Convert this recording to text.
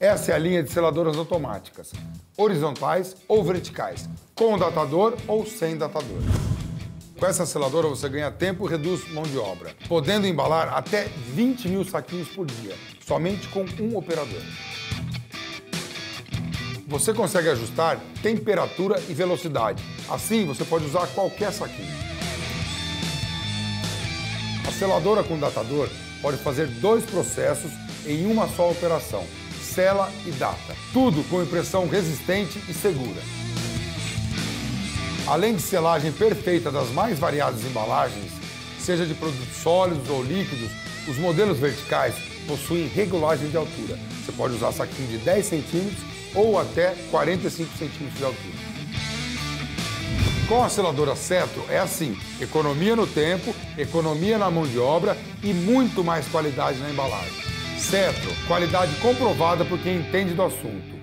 Essa é a linha de seladoras automáticas, horizontais ou verticais, com datador ou sem datador. Com essa seladora você ganha tempo e reduz mão de obra, podendo embalar até 20 mil saquinhos por dia, somente com um operador. Você consegue ajustar temperatura e velocidade, assim você pode usar qualquer saquinho. A seladora com datador pode fazer dois processos em uma só operação, sela e data, tudo com impressão resistente e segura. Além de selagem perfeita das mais variadas embalagens, seja de produtos sólidos ou líquidos, os modelos verticais possuem regulagem de altura. Você pode usar saquinho de 10 centímetros ou até 45 centímetros de altura. Com a seladora Cetro é assim, economia no tempo, economia na mão de obra e muito mais qualidade na embalagem. Cetro, qualidade comprovada por quem entende do assunto.